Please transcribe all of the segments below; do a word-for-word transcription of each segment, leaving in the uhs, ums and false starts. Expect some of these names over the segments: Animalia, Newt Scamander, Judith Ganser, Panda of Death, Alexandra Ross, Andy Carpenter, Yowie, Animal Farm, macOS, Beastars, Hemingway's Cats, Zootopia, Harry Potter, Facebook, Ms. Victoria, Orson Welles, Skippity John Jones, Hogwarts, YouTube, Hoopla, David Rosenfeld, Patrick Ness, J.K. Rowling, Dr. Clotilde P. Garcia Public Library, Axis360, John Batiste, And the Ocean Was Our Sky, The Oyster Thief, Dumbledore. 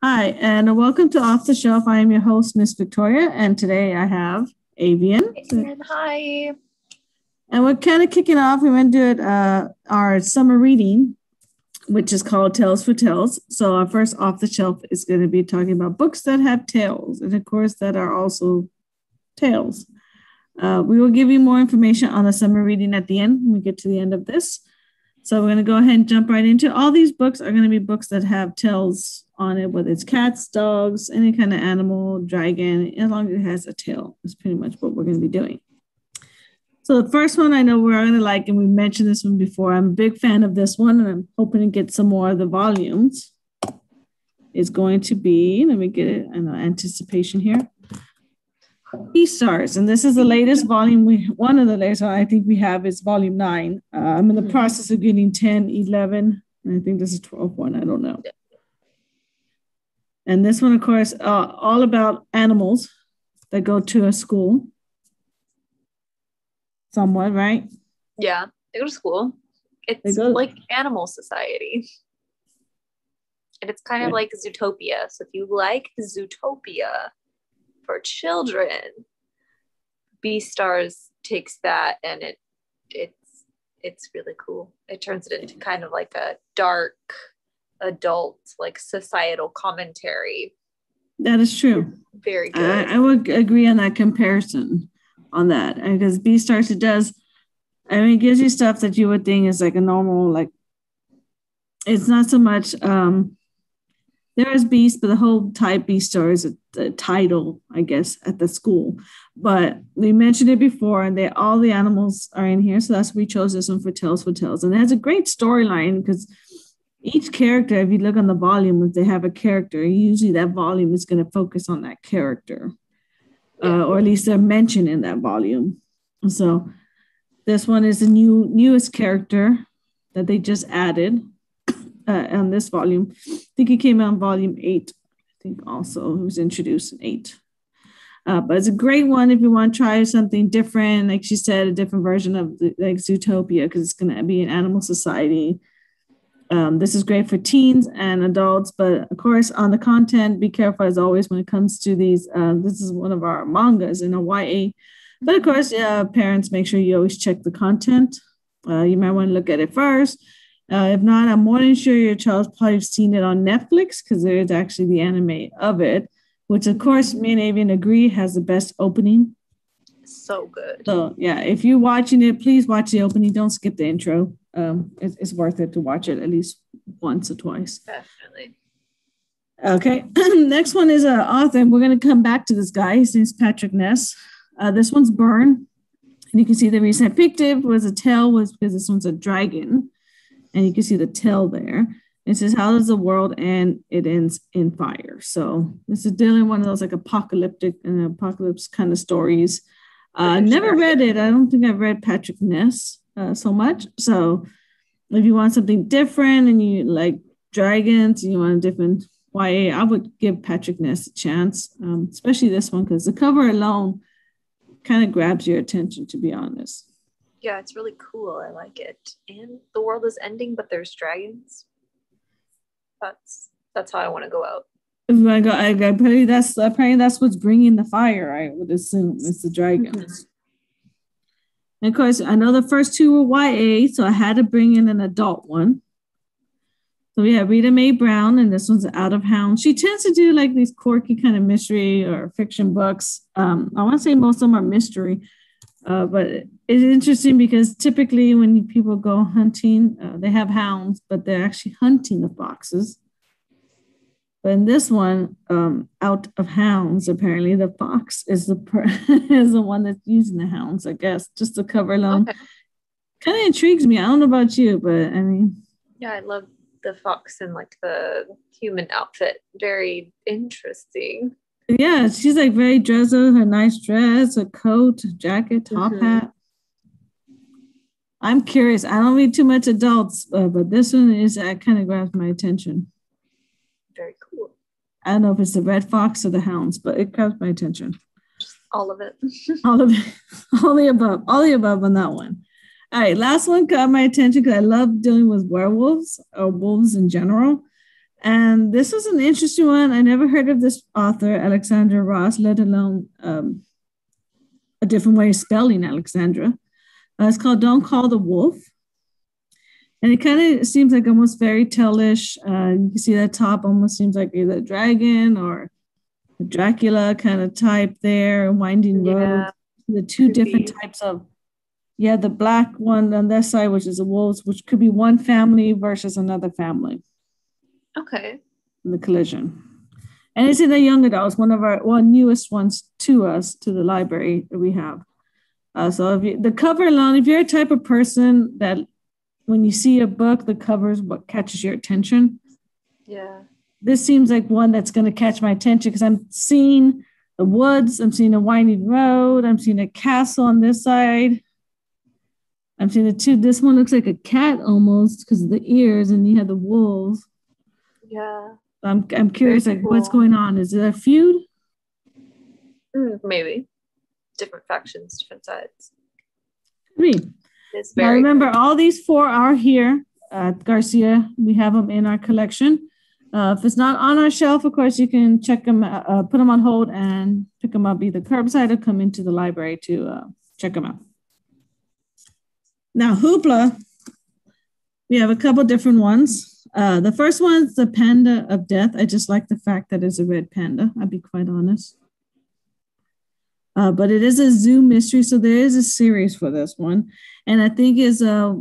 Hi, and welcome to Off the Shelf. I am your host, Miz Victoria, and today I have Avian. Hi. And we're kind of kicking off. We're going to do it, uh, our summer reading, which is called Tales for Tales. So our first Off the Shelf is going to be talking about books that have tales, and of course that are also tales. Uh, we will give you more information on the summer reading at the end when we get to the end of this. So we're going to go ahead and jump right into all these books are going to be books that have tales on it, whether it's cats, dogs, any kind of animal, dragon, as long as it has a tail. That's pretty much what we're going to be doing. So the first one I know we're going to like, and we mentioned this one before. I'm a big fan of this one, and I'm hoping to get some more of the volumes. It's going to be, let me get it, I know, anticipation here. Beastars, and this is the latest volume. We one of the latest one I think we have is volume nine. Uh, I'm in the process of getting ten, eleven, and I think this is twelve one. I don't know. And this one, of course, uh, all about animals that go to a school. Somewhat, right? Yeah, they go to school. It's to like Animal Society, and it's kind yeah. of like Zootopia. So if you like Zootopia for children, Beastars takes that, and it it's it's really cool. It turns it into kind of like a dark adult, like societal commentary. That is true. Very good. I, I would agree on that comparison on that, because Beastars, it does, I mean, it gives you stuff that you would think is like a normal, like, it's not so much um there is Beast, but the whole type Beastars is a title, I guess, at the school. But we mentioned it before, and they all the animals are in here. So that's why we chose this one for Tales for Tales. And it has a great storyline, because each character, if you look on the volume, if they have a character, usually that volume is going to focus on that character. Uh, or at least they're mentioned in that volume. So this one is the new newest character that they just added. Uh, on this volume, I think it came out in volume eight. I think also it was introduced in eight. Uh, but it's a great one if you want to try something different, like she said, a different version of the, like Zootopia, because it's going to be an animal society. Um, this is great for teens and adults, but of course on the content, be careful as always when it comes to these. Uh, this is one of our mangas in a Y A, but of course, uh, parents, make sure you always check the content. Uh, you might want to look at it first. Uh, if not, I'm more than sure your child's probably seen it on Netflix, because there is actually the anime of it, which, of course, me and Avian agree has the best opening. So good. So, yeah, if you're watching it, please watch the opening. Don't skip the intro. Um, it, it's worth it to watch it at least once or twice. Definitely. Okay. Next one is an author. We're going to come back to this guy. His name is Patrick Ness. Uh, this one's Burn. And you can see the reason I picked it was a tale was because this one's a dragon. And you can see the tail there. It says, how does the world end? It ends in fire. So this is dealing with one of those like apocalyptic and uh, apocalypse kind of stories. Uh, never read it. I don't think I've read Patrick Ness uh, so much. So if you want something different and you like dragons and you want a different Y A, I would give Patrick Ness a chance, um, especially this one, because the cover alone kind of grabs your attention, to be honest. Yeah, it's really cool. I like it. And the world is ending, but there's dragons. That's that's how I want to go out. I go, I, I pray that's I pray that's what's bringing the fire. I would assume it's the dragons. Mm-hmm. And of course, I know the first two were Y A, so I had to bring in an adult one. So we have Rita Mae Brown, and this one's Out of Hound. She tends to do like these quirky kind of mystery or fiction books. Um, I want to say most of them are mystery. Uh, but it's interesting because typically when people go hunting, uh, they have hounds, but they're actually hunting the foxes. But in this one, um, Out of Hounds, apparently the fox is the per is the one that's using the hounds, I guess, just to cover alone. Okay. Kind of intrigues me. I don't know about you, but I mean. Yeah, I love the fox in like the human outfit. Very interesting. Yeah, she's like very dressed up, her nice dress, a coat, jacket, top mm-hmm. hat. I'm curious. I don't read too much adults, uh, but this one is uh, kind of grabs my attention. Very cool. I don't know if it's the red fox or the hounds, but it grabs my attention. Just all of it. all of it. All the above. All the above on that one. All right, last one caught my attention because I love dealing with werewolves or wolves in general. And this is an interesting one. I never heard of this author, Alexandra Ross, let alone um, a different way of spelling Alexandra. Uh, it's called Don't Call the Wolf. And it kind of seems like almost fairy tale-ish. Uh, you can see that top almost seems like either a dragon or a Dracula kind of type there, winding yeah. road. The two could different be. types of, yeah, the black one on that side, which is the wolves, which could be one family versus another family. Okay. In the collision. And it's in the young adults, one of our well, newest ones to us, to the library that we have. Uh, so if you, the cover alone, if you're a type of person that when you see a book, the cover is what catches your attention. Yeah. This seems like one that's going to catch my attention because I'm seeing the woods, I'm seeing a winding road, I'm seeing a castle on this side. I'm seeing the two. This one looks like a cat almost because of the ears, and you have the wolves. Yeah. I'm I'm curious, Very like, cool. what's going on? Is it a feud? Mm, maybe. Different factions, different sides. Three. It's very now, remember, cool. all these four are here at Garcia. We have them in our collection. Uh, if it's not on our shelf, of course, you can check them, uh, put them on hold and pick them up either curbside or come into the library to uh, check them out. Now, Hoopla, we have a couple different ones. Uh, the first one is the Panda of Death. I just like the fact that it's a red panda, I'll be quite honest. Uh, but it is a zoo mystery, so there is a series for this one. And I think is uh,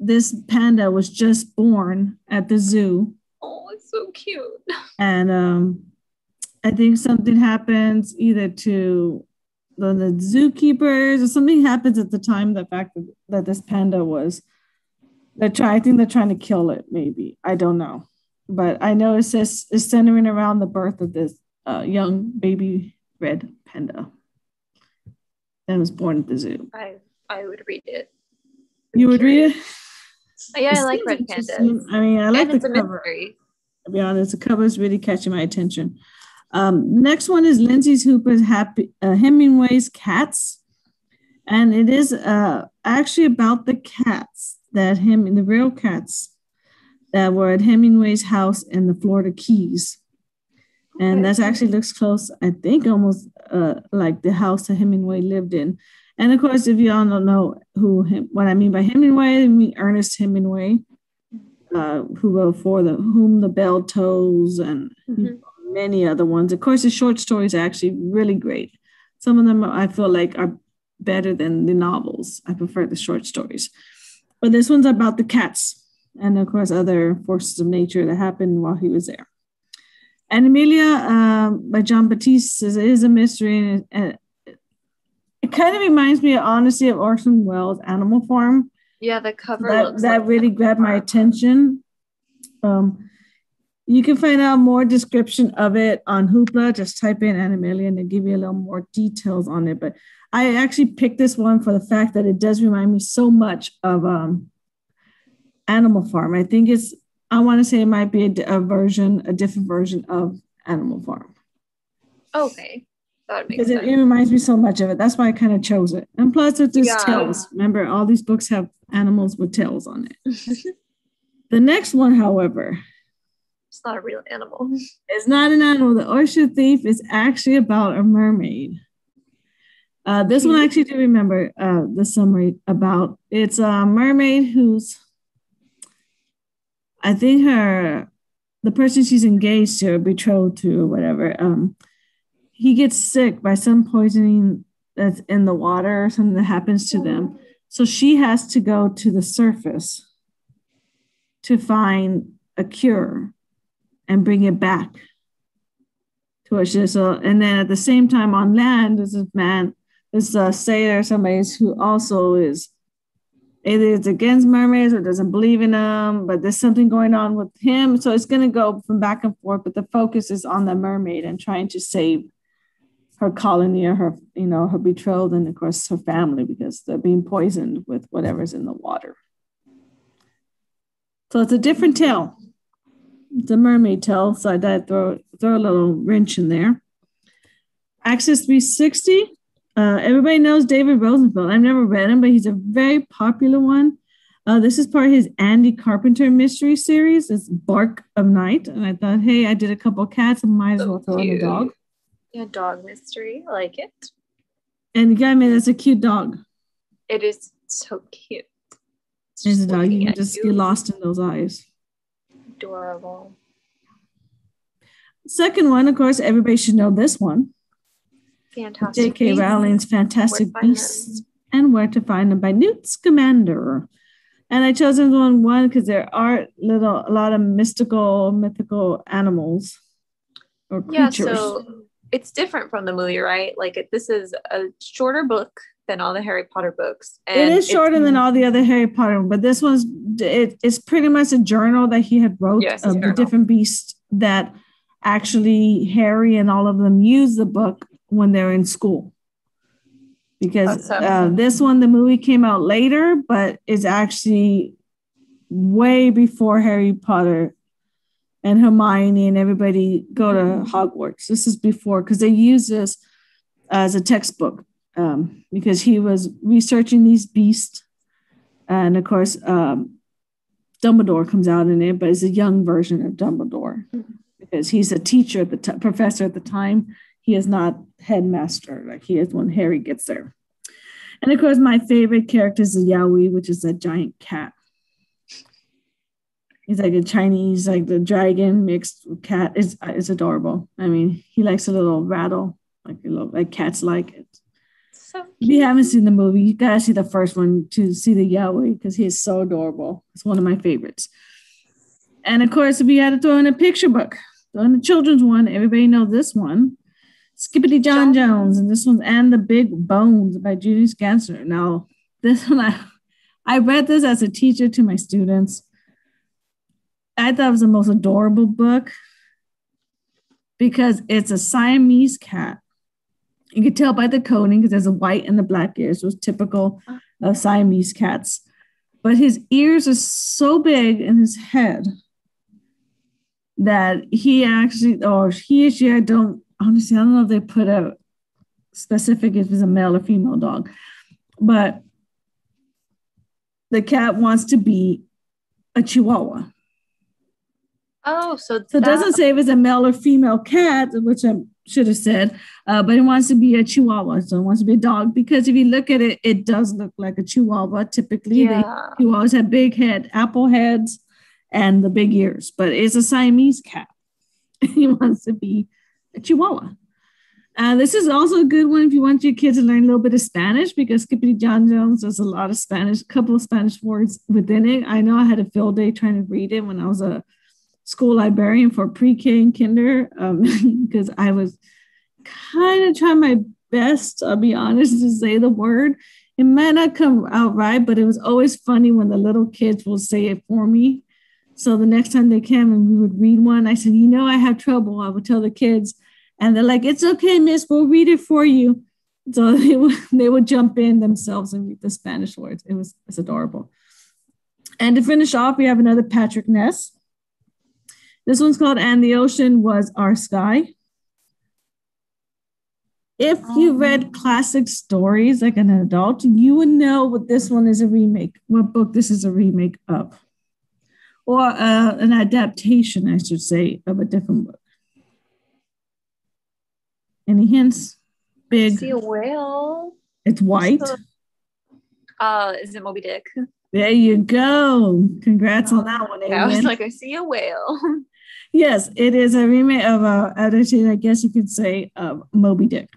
this panda was just born at the zoo. Oh, it's so cute. And um, I think something happens either to the, the zookeepers or something happens at the time, the fact that, that this panda was They're try, I think they're trying to kill it, maybe. I don't know. But I know it says it's centering around the birth of this uh, young baby red panda that was born at the zoo. I, I would read it. I'm you would curious. read it? Oh, yeah, it I like red pandas. I mean, I like and the cover. Mystery. I'll be honest, the cover is really catching my attention. Um, next one is Lindsay Hooper's Happy, uh, Hemingway's Cats. And it is uh, actually about the cats. That him the real cats that were at Hemingway's house in the Florida Keys. Okay. And that actually looks close, I think, almost uh, like the house that Hemingway lived in. And of course, if y'all don't know who him, what I mean by Hemingway, I mean Ernest Hemingway, uh, who wrote For the Whom the Bell Tolls and mm-hmm. many other ones. Of course, his short stories are actually really great. Some of them I feel like are better than the novels. I prefer the short stories. But this one's about the cats and, of course, other forces of nature that happened while he was there. Animalia um, by John Batiste is, is a mystery. And, and it kind of reminds me, honestly, of Orson Welles' Animal Farm. Yeah, the cover That, looks that like really grabbed my attention. Um, you can find out more description of it on Hoopla. Just type in Animalia and they'll give you a little more details on it. But I actually picked this one for the fact that it does remind me so much of um, Animal Farm. I think it's, I want to say it might be a, a version, a different version of Animal Farm. Okay. That makes sense. Because it, it reminds me so much of it. That's why I kind of chose it. And plus it just yeah. tails. Remember, all these books have animals with tails on it. The next one, however. It's not a real animal. It's not an animal. The Oyster Thief is actually about a mermaid. Uh, this one I actually do remember uh, the summary about. It's a mermaid who's, I think her, the person she's engaged to or betrothed to or whatever, um, he gets sick by some poisoning that's in the water or something that happens to them. So she has to go to the surface to find a cure and bring it back to us. So, and then at the same time on land, there's this man This uh, sailor, somebody who also is either it's against mermaids or doesn't believe in them, but there's something going on with him. So it's going to go from back and forth, but the focus is on the mermaid and trying to save her colony or her, you know, her betrothed and, of course, her family because they're being poisoned with whatever's in the water. So it's a different tale. It's a mermaid tale, so I did throw, throw a little wrench in there. Axis three sixty. Uh, everybody knows David Rosenfeld. I've never read him, but he's a very popular one. Uh, this is part of his Andy Carpenter mystery series. It's Bark of Night. And I thought, hey, I did a couple of cats. I might as well throw in a dog. Yeah, dog mystery. I like it. And you got me, that's a cute dog. It is so cute. There's a dog. You can just you. get lost in those eyes. Adorable. Second one, of course, everybody should know this one. Fantastic J K. Rowling's Fantastic Beasts and Where to Find Them by Newt Scamander. And I chose this one one because there are little a lot of mystical, mythical animals or creatures. Yeah, so it's different from the movie, right? Like it, this is a shorter book than all the Harry Potter books. And it is shorter than all the other Harry Potter, but this one's it, it's pretty much a journal that he had wrote yes, of the different beasts that actually Harry and all of them use the book when they're in school. Because uh, this one, the movie came out later, but it's actually way before Harry Potter and Hermione and everybody go to Hogwarts. This is before, because they use this as a textbook um, because he was researching these beasts. And of course, um, Dumbledore comes out in it, but it's a young version of Dumbledore because he's a teacher, at the t- professor at the time. He is not headmaster, like he is when Harry gets there. And of course, my favorite character is the Yowie, which is a giant cat. He's like a Chinese, like the dragon mixed with cat. It's, it's adorable. I mean, he likes a little rattle, like a little, like cats like it. So if you haven't seen the movie, you gotta see the first one to see the Yowie because he is so adorable. It's one of my favorites. And of course, if you had to throw in a picture book, throw in a children's one, everybody knows this one. Skippity John Jones, and this one, and the Big Bones by Judith Ganser. Now, this one, I, I read this as a teacher to my students. I thought it was the most adorable book because it's a Siamese cat. You could tell by the coating because there's a white and the black ears, which was typical of Siamese cats. But his ears are so big in his head that he actually, or he or she, I don't. Honestly, I don't know if they put a specific if it's a male or female dog, but the cat wants to be a Chihuahua. Oh, so, so it doesn't say if it's a male or female cat, which I should have said, uh, but it wants to be a Chihuahua. So it wants to be a dog because if you look at it, it does look like a Chihuahua. Typically, yeah. They Chihuahuas have big head, apple heads, and the big ears, but it's a Siamese cat. He wants to be Chihuahua. Uh, this is also a good one if you want your kids to learn a little bit of Spanish because Skippity John Jones does a lot of Spanish, a couple of Spanish words within it. I know I had a field day trying to read it when I was a school librarian for pre-K and kinder um, because I was kind of trying my best, I'll be honest, to say the word. It might not come out right, but it was always funny when the little kids will say it for me. So the next time they came and we would read one, I said, you know, I have trouble. I would tell the kids and they're like, it's okay, miss, we'll read it for you. So they would, they would jump in themselves and read the Spanish words. It was it's adorable. And to finish off, we have another Patrick Ness. This one's called And the Ocean Was Our Sky. If you read classic stories like an adult, you would know what this one is a remake, what book this is a remake of. Or uh, an adaptation, I should say, of a different book. Any hints? Big. I see a whale. It's white. Uh, is it Moby Dick? There you go. Congrats oh, on that one, Aiden. I was like, I see a whale. Yes, it is a remake of a adaptation, I guess you could say, of Moby Dick.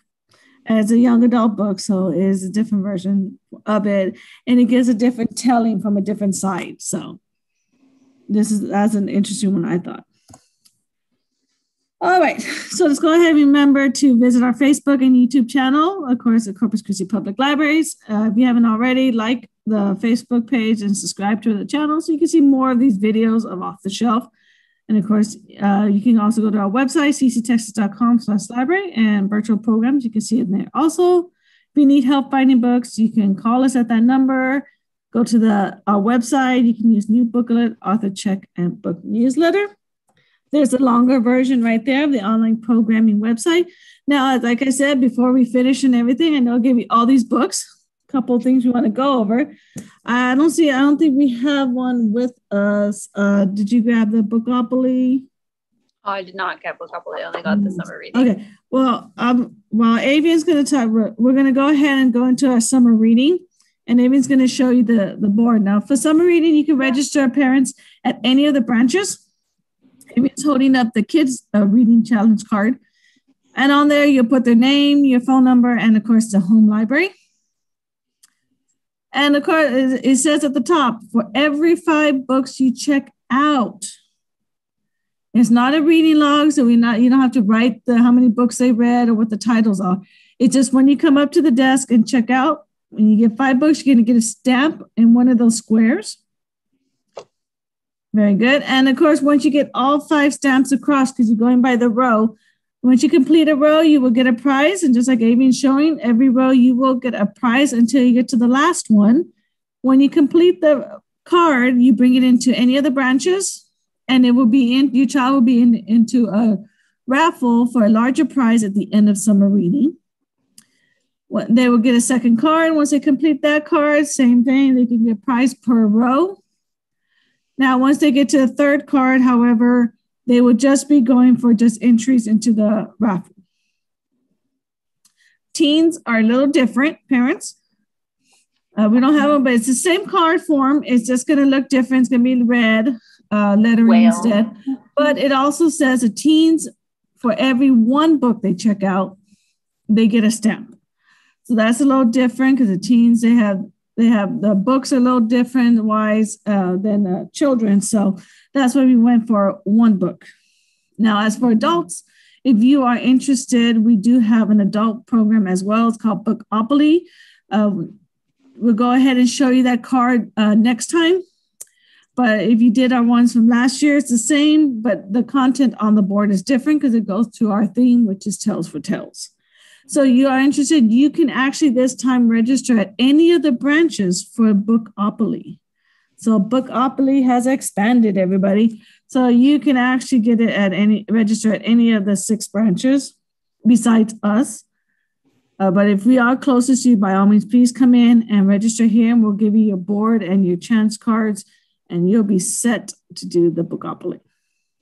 And it's a young adult book, so it is a different version of it, and it gives a different telling from a different side. So. This is that's an interesting one, I thought. All right, so let's go ahead and remember to visit our Facebook and YouTube channel, of course, at Corpus Christi Public Libraries. Uh, if you haven't already, like the Facebook page and subscribe to the channel so you can see more of these videos of Off the Shelf. And of course, uh, you can also go to our website, c c texas dot com slash library, and virtual programs, you can see it in there. Also, if you need help finding books, you can call us at that number. Go to the our website. You can use new booklet, author check, and book newsletter. There's a longer version right there of the online programming website. Now, like I said, before we finish and everything, I know I'll give you all these books couple of things we want to go over. I don't see, I don't think we have one with us. Uh, did you grab the Bookopoly? Oh, I did not get Bookopoly. I only got the summer reading. Okay. Well, um, while Avian's going to talk, we're, we're going to go ahead and go into our summer reading. And Avian's going to show you the, the board. Now, for summer reading, you can register parents at any of the branches. Avian's holding up the kids' uh, reading challenge card. And on there, you'll put their name, your phone number, and, of course, the home library. And, of course, it says at the top, for every five books you check out. It's not a reading log, so we not you don't have to write the how many books they read or what the titles are. It's just when you come up to the desk and check out, when you get five books, you're going to get a stamp in one of those squares. Very good. And, of course, once you get all five stamps across, because you're going by the row, once you complete a row, you will get a prize. And just like Avian's showing, every row you will get a prize until you get to the last one. When you complete the card, you bring it into any of the branches, and it will be in, your child will be in, into a raffle for a larger prize at the end of summer reading. They will get a second card. Once they complete that card, same thing. They can get a prize per row. Now, once they get to the third card, however, they will just be going for just entries into the raffle. Teens are a little different, parents. Uh, we don't have them, but it's the same card form. It's just going to look different. It's going to be red uh, lettering well. instead. But it also says that teens, for every one book they check out, they get a stamp. So that's a little different because the teens, they have They have the books are a little different wise uh, than uh, children. So that's why we went for one book. Now, as for adults, if you are interested, we do have an adult program as well. It's called Bookopoly. Um, we'll go ahead and show you that card uh, next time. But if you did our ones from last year, it's the same, but the content on the board is different because it goes to our theme, which is Tales for Tales. So you are interested, you can actually this time register at any of the branches for Bookopoly. So Bookopoly has expanded, everybody. So you can actually get it at any, register at any of the six branches besides us. Uh, but if we are closest to you, by all means, please come in and register here, and we'll give you your board and your chance cards, and you'll be set to do the Bookopoly.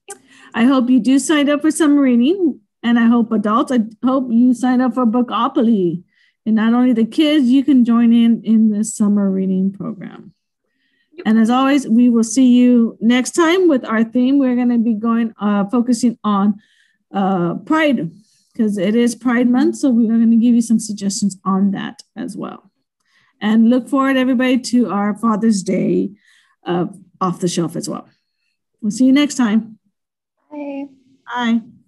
Yep. I hope you do sign up for some reading. And I hope adults, I hope you sign up for Bookopoly. And not only the kids, you can join in in this summer reading program. Yep. And as always, we will see you next time with our theme. We're going to be going, uh, focusing on uh, Pride, because it is Pride Month. So we are going to give you some suggestions on that as well. And look forward, everybody, to our Father's Day uh, off the shelf as well. We'll see you next time. Bye. Bye.